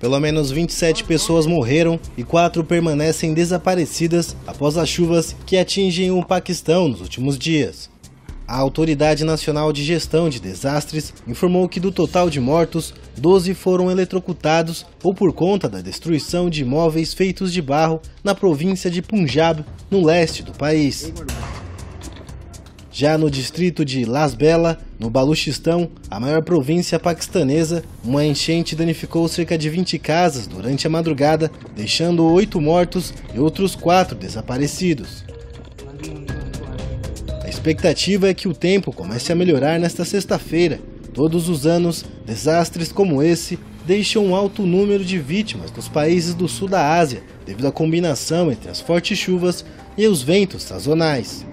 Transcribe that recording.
Pelo menos 27 pessoas morreram e 4 permanecem desaparecidas após as chuvas que atingem o Paquistão nos últimos dias. A Autoridade Nacional de Gestão de Desastres informou que do total de mortos, 12 foram eletrocutados ou por conta da destruição de imóveis feitos de barro na província de Punjab, no leste do país. Já no distrito de Las Bela, no Baluchistão, a maior província paquistanesa, uma enchente danificou cerca de 20 casas durante a madrugada, deixando 8 mortos e outros 4 desaparecidos. A expectativa é que o tempo comece a melhorar nesta sexta-feira. Todos os anos, desastres como esse deixam um alto número de vítimas nos países do sul da Ásia, devido à combinação entre as fortes chuvas e os ventos sazonais.